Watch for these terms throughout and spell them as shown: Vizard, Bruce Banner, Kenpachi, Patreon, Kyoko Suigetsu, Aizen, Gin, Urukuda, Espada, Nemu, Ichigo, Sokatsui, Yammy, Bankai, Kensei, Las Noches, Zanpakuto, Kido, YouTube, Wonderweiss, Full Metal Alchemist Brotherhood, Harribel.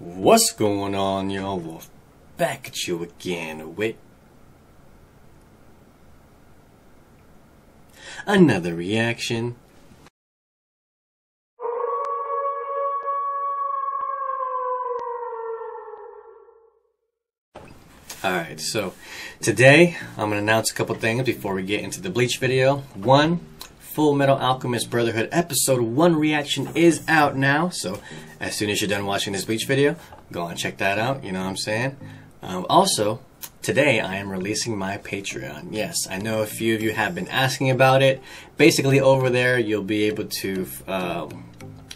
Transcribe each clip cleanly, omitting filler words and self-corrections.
What's going on, y'all? We're back at you again with another reaction. Alright, so today I'm going to announce a couple things before we get into the Bleach video. One, Full Metal Alchemist Brotherhood Episode 1 reaction is out now, so as soon as you're done watching this Bleach video, go and check that out, you know what I'm saying? Also, today I am releasing my Patreon. Yes, I know a few of you have been asking about it. Basically over there you'll be able to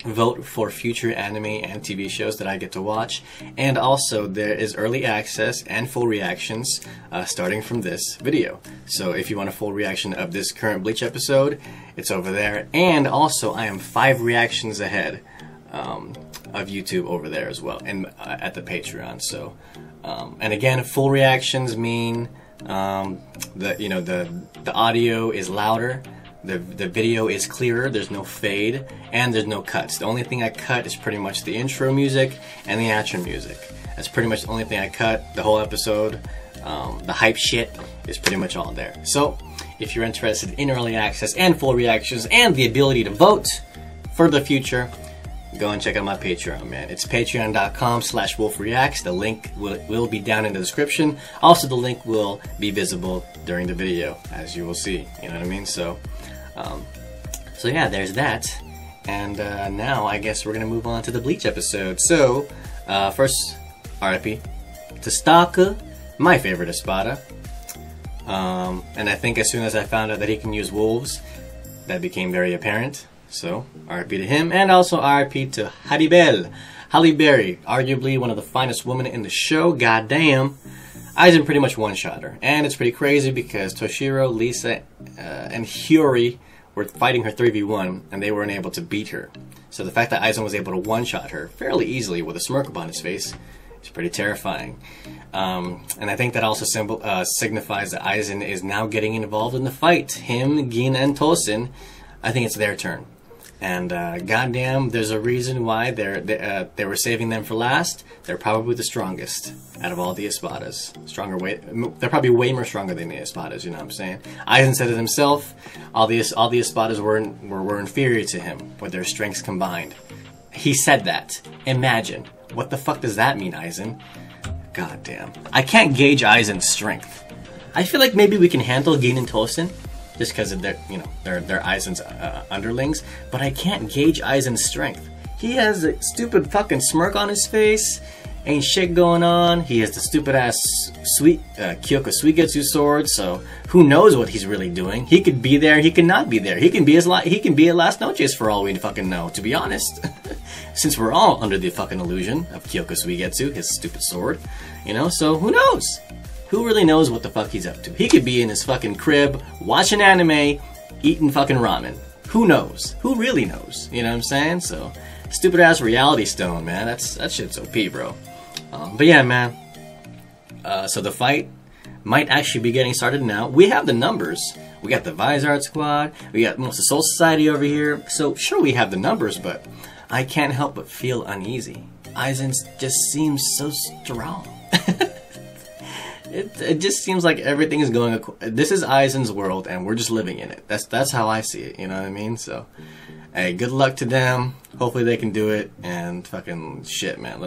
vote for future anime and TV shows that I get to watch, and also there is early access and full reactions starting from this video. So if you want a full reaction of this current Bleach episode, it's over there, and also I am 5 reactions ahead of YouTube over there as well, and at the Patreon. So and again, full reactions mean the audio is louder, The video is clearer, there's no fade, and there's no cuts. The only thing I cut is pretty much the intro music and the outro music. That's pretty much the only thing I cut, the whole episode. The hype shit is pretty much all there. So, if you're interested in early access and full reactions and the ability to vote for the future, go and check out my Patreon, man. It's patreon.com/wolfreacts. The link will be down in the description. Also, the link will be visible during the video, as you will see. You know what I mean? So, yeah, there's that. And now I guess we're gonna move on to the Bleach episode. So, first, RIP to Stark, my favorite Espada. And I think as soon as I found out that he can use wolves, that became very apparent. So, RIP to him, and also RIP to Harribel, Halle Berry, arguably one of the finest women in the show. Goddamn, Aizen pretty much one-shot her, and it's pretty crazy because Toshiro, Lisa, and Hiyori were fighting her 3v1, and they weren't able to beat her. So the fact that Aizen was able to one-shot her fairly easily with a smirk upon his face, it's pretty terrifying. And I think that also signifies that Aizen is now getting involved in the fight. Him, Gin, and Tosen, I think it's their turn. And goddamn, there's a reason why they were saving them for last. They're probably the strongest out of all the Espadas. They're probably way more stronger than the Espadas. You know what I'm saying? Aizen said it himself. All the Espadas were inferior to him with their strengths combined. He said that. Imagine what the fuck does that mean, Aizen? Goddamn, I can't gauge Aizen's strength. I feel like maybe we can handle Gin and Tosen, just because of their Aizen's underlings, but I can't gauge Aizen's strength. He has a stupid fucking smirk on his face, ain't shit going on. He has the stupid ass Kyoko Suigetsu sword, so who knows what he's really doing? He could be there, he could not be there. He can be at Las Noches for all we fucking know, to be honest. Since we're all under the fucking illusion of Kyoko Suigetsu, his stupid sword, you know. So who knows? Who really knows what the fuck he's up to? He could be in his fucking crib, watching anime, eating fucking ramen. Who knows? Who really knows? You know what I'm saying? So, stupid ass reality stone, man. That shit's OP, bro. But yeah, man. So the fight might actually be getting started now. We have the numbers. We got the Vizard squad. We got most of Soul Society over here. So sure, we have the numbers, but I can't help but feel uneasy. Aizen just seems so strong. It just seems like everything is going. This is Aizen's world, and we're just living in it. That's how I see it. You know what I mean? So, hey, good luck to them. Hopefully they can do it. And fucking shit, man.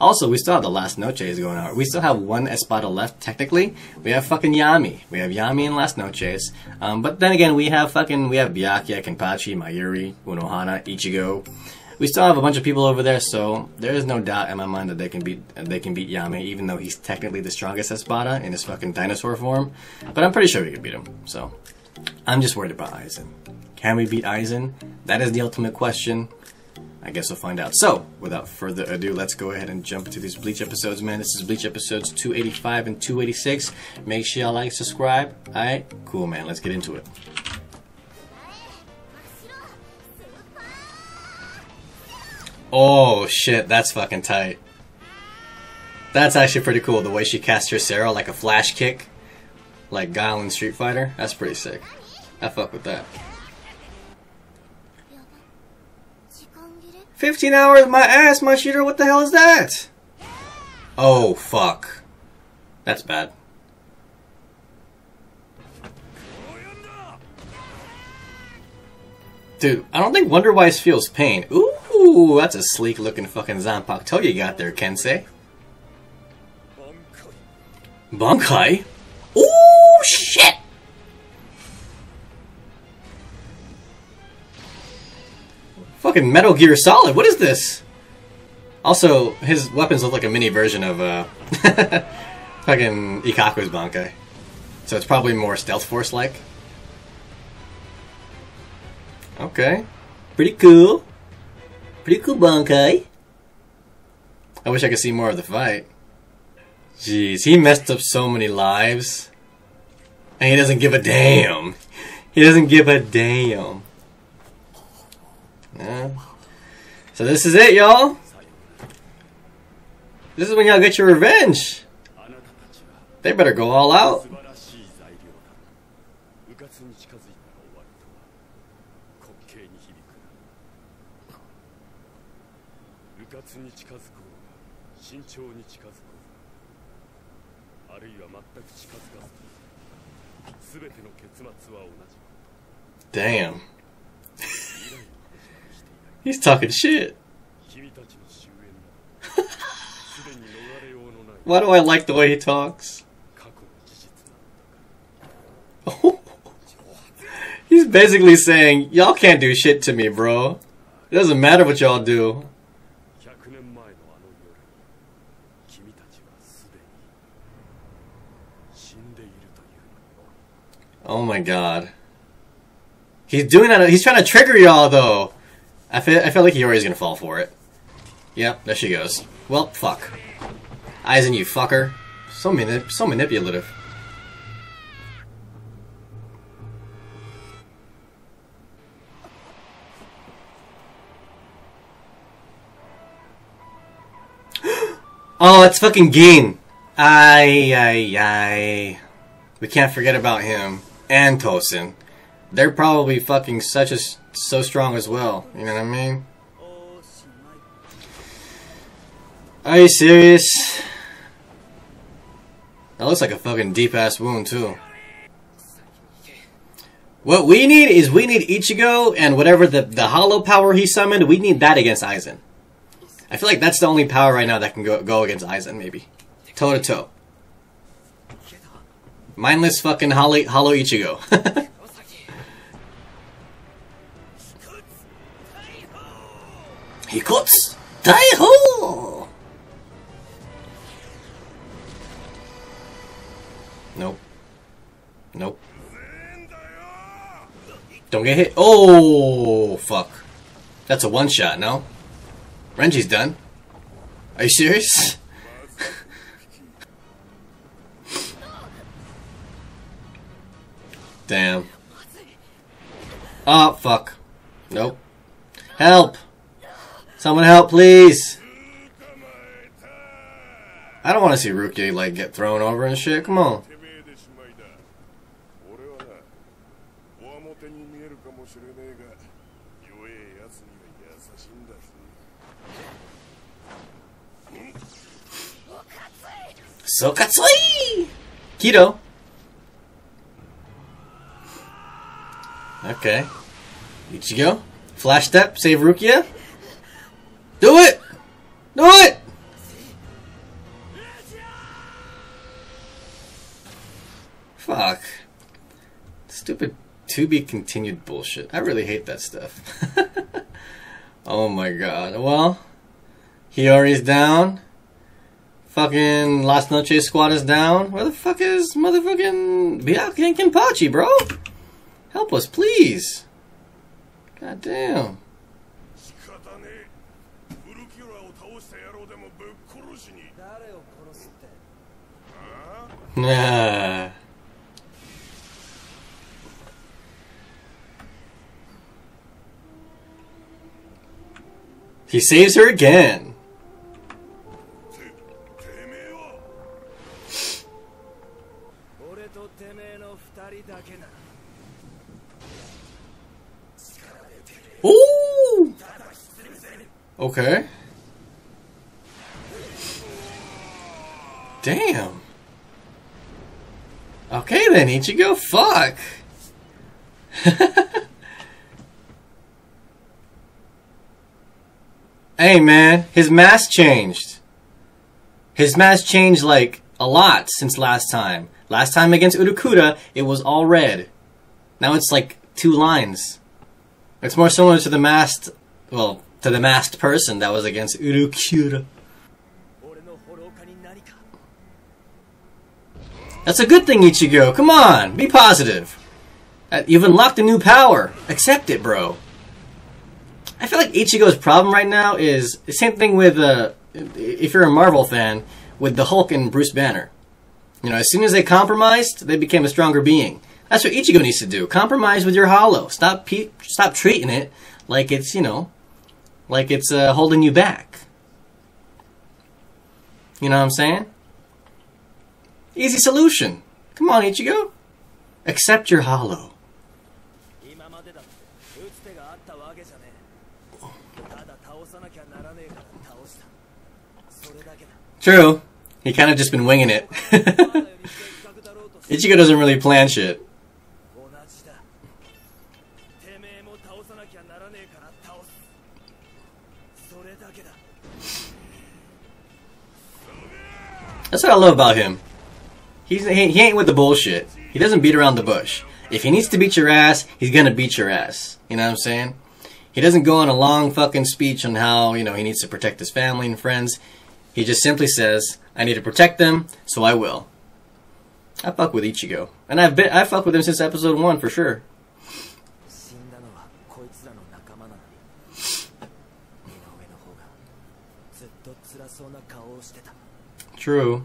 Also, we still have the Las Noches going on. We still have one Espada left. Technically, we have fucking Yammy. We have Yammy and Las Noches. But then again, we have Byakuya, Kenpachi, Mayuri, Unohana, Ichigo. We still have a bunch of people over there, so there is no doubt in my mind that they can beat Yammy, even though he's technically the strongest Espada in his fucking dinosaur form. But I'm pretty sure we can beat him. So I'm just worried about Aizen. Can we beat Aizen? That is the ultimate question. I guess we'll find out. So without further ado, let's go ahead and jump to these Bleach episodes, man. This is Bleach episodes 285 and 286. Make sure y'all like, subscribe. Alright, cool, man. Let's get into it. Oh shit, that's fucking tight. That's actually pretty cool, the way she casts her Sarah like a flash kick. Like Guile in Street Fighter. That's pretty sick. I fuck with that. 15 hours, my ass, my shooter, what the hell is that? Oh, fuck. That's bad. Dude, I don't think Wonderweiss feels pain. Ooh, that's a sleek looking fucking Zanpakuto you got there, Kensei. Bankai? Ooh, shit! Fucking Metal Gear Solid, what is this? Also, his weapons look like a mini version of, fucking Ikkaku's Bankai. So it's probably more Stealth Force-like. Okay. Pretty cool. Pretty cool Bankai. I wish I could see more of the fight. Jeez, he messed up so many lives. And he doesn't give a damn. He doesn't give a damn. Yeah. So this is it, y'all. This is when y'all get your revenge. They better go all out. Damn. He's talking shit. Why do I like the way he talks? He's basically saying, y'all can't do shit to me, bro. It doesn't matter what y'all do. Oh my god. He's doing that, he's trying to trigger y'all though. I feel like Hiyori's gonna fall for it. Yep, there she goes. Well, fuck. Aizen, you fucker. So manipulative. Oh, it's fucking Gin. Ay. We can't forget about him. And Tosen. They're probably fucking so strong as well. You know what I mean? Are you serious? That looks like a fucking deep ass wound too. What we need is we need Ichigo and whatever the hollow power he summoned, we need that against Aizen. I feel like that's the only power right now that can go against Aizen, maybe. Toe to toe. Mindless fucking hollow Ichigo. He cuts! Daiho! Nope. Nope. Don't get hit. Oh, fuck. That's a one shot, no? Renji's done. Are you serious? Damn. Oh, fuck. Nope. Help! Someone help, please! I don't want to see Rukia, like, get thrown over and shit. Come on. Sokatsui! Kido! Okay. Ichigo. Flash step, save Rukia. Do it! Do it! Fuck. Stupid to-be-continued bullshit. I really hate that stuff. Oh my god. Well, Hiyori's down. Fucking Las Noches squad is down. Where the fuck is motherfucking Byakuya and Kenpachi, bro? Help us, please. God damn. Nah. He saves her again. Ooh! Okay. Damn. Okay then, Ichigo, fuck. Hey man, his mask changed. His mask changed like a lot since last time. Last time against Urukuda, it was all red. Now it's like two lines. It's more similar to the masked, well, to the masked person that was against Urukuda. That's a good thing, Ichigo. Come on, be positive. You've unlocked a new power. Accept it, bro. I feel like Ichigo's problem right now is the same thing with, if you're a Marvel fan, with the Hulk and Bruce Banner. You know, as soon as they compromised, they became a stronger being. That's what Ichigo needs to do. Compromise with your Hollow. Stop treating it like it's, you know, like it's holding you back. You know what I'm saying? Easy solution. Come on, Ichigo. Accept your Hollow. True. He kind of just been winging it. Ichigo doesn't really plan shit. That's what I love about him. He ain't with the bullshit. He doesn't beat around the bush. If he needs to beat your ass, he's gonna beat your ass. You know what I'm saying? He doesn't go on a long fucking speech on how, you know, he needs to protect his family and friends. He just simply says, I need to protect them, so I will. I fuck with Ichigo. And I fuck with him since episode 1 for sure. True.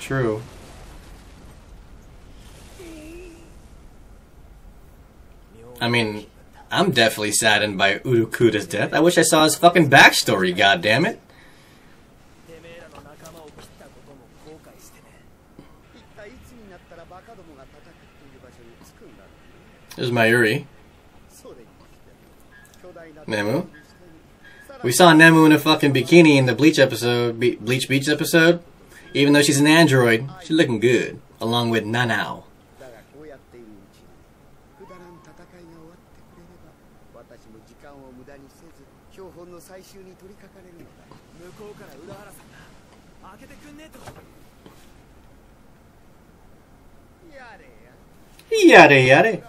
True. I mean, I'm definitely saddened by Urukuda's death. I wish I saw his fucking backstory, goddammit. There's Mayuri. Nemu. We saw Nemu in a fucking bikini in the Bleach episode, Bleach Beach episode. Even though she's an android, she's looking good, along with Nanao. Yare yare.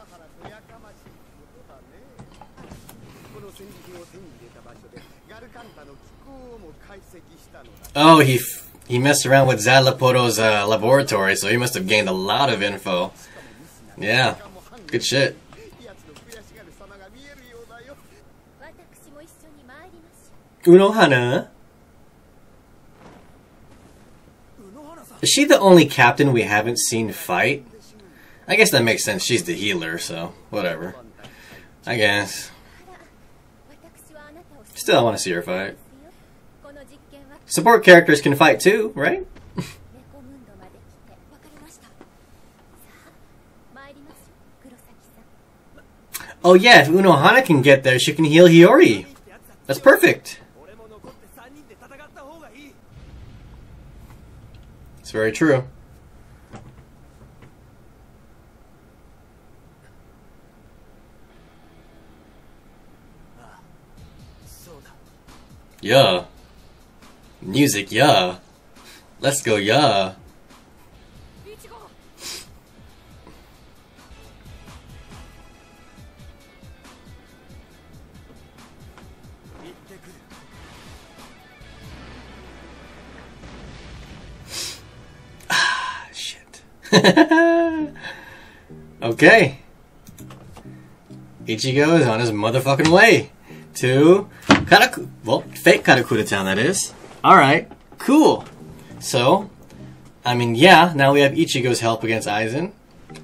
Oh, he messed around with Zalaporo's laboratory, so he must have gained a lot of info. Yeah, good shit. Unohana. Is she the only captain we haven't seen fight? I guess that makes sense. She's the healer, so whatever. I guess. Still, I want to see her fight. Support characters can fight too, right? Oh yeah, if Unohana can get there, she can heal Hiyori. That's perfect. It's very true. Yeah. Music, yeah. Let's go, yeah. Ah, shit. Okay. Ichigo is on his motherfucking way to Karakura, well, fake Karakura Town, that is. Alright, cool. So, I mean, yeah, now we have Ichigo's help against Aizen.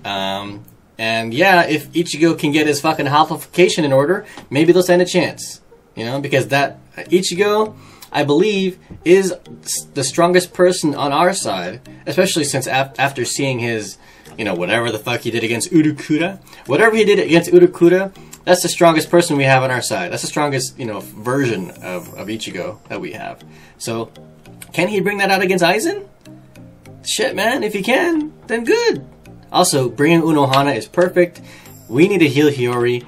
And yeah, if Ichigo can get his fucking holification in order, maybe they'll stand a chance. You know, because that Ichigo, I believe, is the strongest person on our side. Especially since after seeing his, you know, whatever the fuck he did against Urukuda. Whatever he did against Urukuda, That's the strongest person we have on our side. That's the strongest, you know, version of Ichigo that we have. So, can he bring that out against Aizen? Shit, man, if he can, then good. Also, bringing Unohana is perfect. We need to heal Hiyori.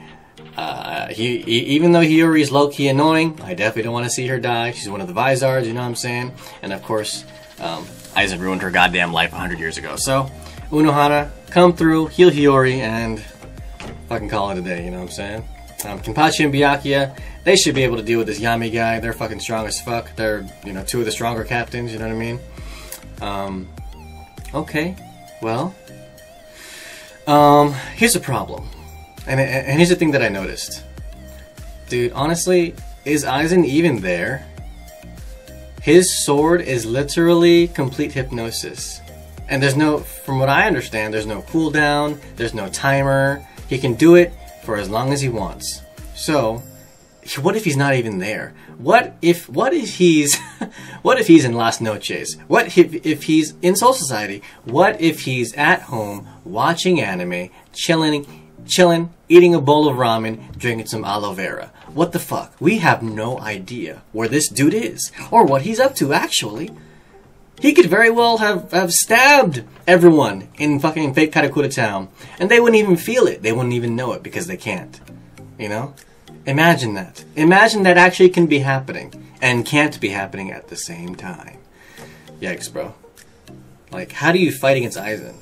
Even though Hiyori is low-key annoying, I definitely don't want to see her die. She's one of the Vizards, you know what I'm saying? And of course, Aizen ruined her goddamn life 100 years ago. So, Unohana, come through, heal Hiyori, and fucking call it a day, you know what I'm saying? Kenpachi and Byakuya, they should be able to deal with this Yammy guy. They're fucking strong as fuck. They're, you know, two of the stronger captains, you know what I mean? Okay, well, here's a problem. And here's the thing that I noticed. Dude, honestly, is Aizen even there? His sword is literally complete hypnosis. And there's no, from what I understand, there's no cooldown, there's no timer. He can do it for as long as he wants. So, what if he's not even there? What if he's in Las Noches? What if he's in Soul Society? What if he's at home watching anime, chilling, eating a bowl of ramen, drinking some aloe vera? What the fuck? We have no idea where this dude is or what he's up to, actually. He could very well have stabbed everyone in fucking fake Karakura Town, and they wouldn't even feel it. They wouldn't even know it because they can't, you know? Imagine that. Imagine that actually can be happening and can't be happening at the same time. Yikes, bro. Like, how do you fight against Aizen?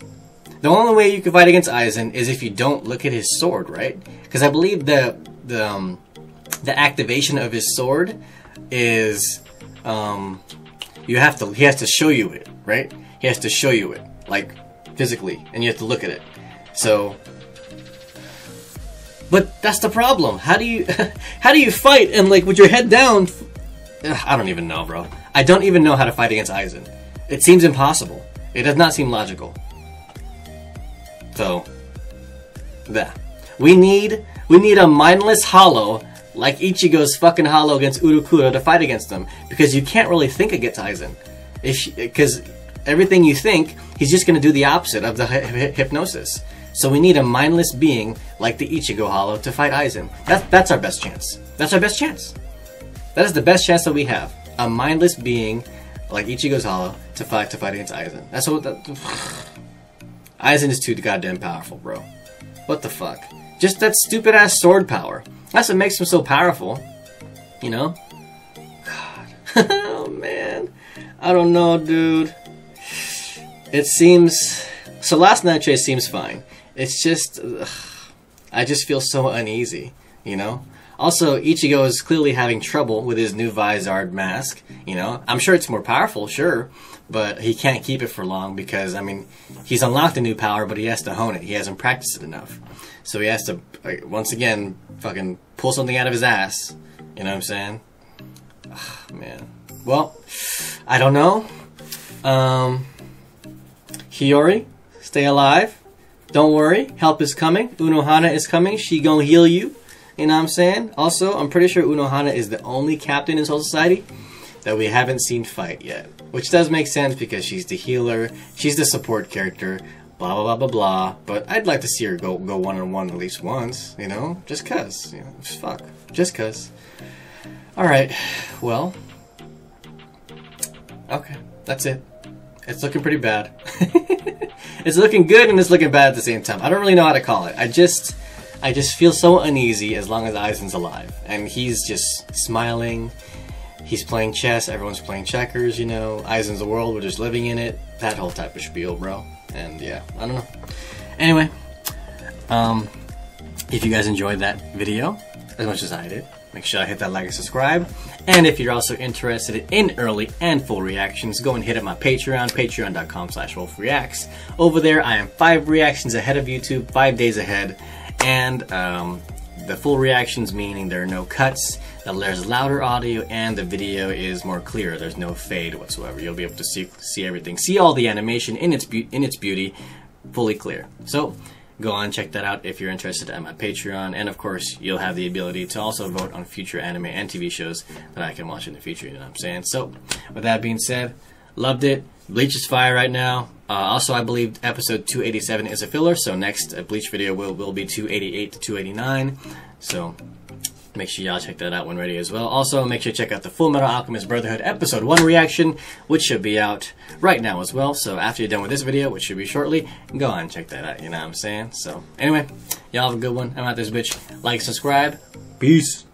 The only way you can fight against Aizen is if you don't look at his sword, right? Because I believe the activation of his sword is he has to show you it, right? He has to show you it, like physically, and you have to look at it. So, but that's the problem. How do you fight and like with your head down? I don't even know, bro. I don't even know how to fight against Aizen. It seems impossible. It does not seem logical. So, yeah. We need a mindless Hollow, like Ichigo's fucking Hollow against Urukuda, to fight against them. Because you can't really think against Aizen. Because everything you think, he's just going to do the opposite of the hypnosis. So we need a mindless being like the Ichigo Hollow to fight Aizen. That's our best chance. That's our best chance. That is the best chance that we have. A mindless being like Ichigo's Hollow to fight against Aizen. That's what... Aizen is too goddamn powerful, bro. What the fuck? Just that stupid ass sword power. That's what makes him so powerful. You know? God. Oh, man. I don't know, dude. It seems... So Last Night Chase seems fine. It's just... Ugh. I just feel so uneasy, you know? Also, Ichigo is clearly having trouble with his new Vizard mask, you know? I'm sure it's more powerful, sure. But he can't keep it for long because, I mean, he's unlocked a new power, but he has to hone it. He hasn't practiced it enough. So he has to, like, once again, fucking pull something out of his ass. You know what I'm saying? Oh, man. Well, I don't know. Hiyori, stay alive. Don't worry. Help is coming. Unohana is coming. She gonna heal you. You know what I'm saying? Also, I'm pretty sure Unohana is the only captain in Soul Society that we haven't seen fight yet. Which does make sense because she's the healer, she's the support character, blah blah blah blah blah. But I'd like to see her go one-on-one at least once, you know? Just cuz. You know, just fuck. Just cuz. Alright, well. Okay, that's it. It's looking pretty bad. It's looking good and it's looking bad at the same time. I don't really know how to call it. I just feel so uneasy as long as Aizen's alive. And he's just smiling. He's playing chess, everyone's playing checkers, you know, Aizen's the world, we're just living in it, that whole type of spiel, bro. And yeah, I don't know. Anyway, if you guys enjoyed that video, as much as I did, make sure to hit that like and subscribe. And if you're also interested in early and full reactions, go and hit up my Patreon, patreon.com/wolfreacts. Over there, I am 5 reactions ahead of YouTube, 5 days ahead, and the full reactions, meaning there are no cuts, there's louder audio, and the video is more clear. There's no fade whatsoever. You'll be able to see everything, see all the animation in its beauty, fully clear. So go on, check that out if you're interested at my Patreon, and of course you'll have the ability to also vote on future anime and TV shows that I can watch in the future. You know what I'm saying? So with that being said, loved it. Bleach is fire right now. Also, I believe episode 287 is a filler, so next Bleach video will be 288 to 289. So make sure y'all check that out when ready as well. Also, make sure you check out the Full Metal Alchemist Brotherhood Episode 1 reaction, which should be out right now as well. So after you're done with this video, which should be shortly, go on and check that out, you know what I'm saying? So anyway, y'all have a good one. I'm out this bitch. Like, subscribe. Peace.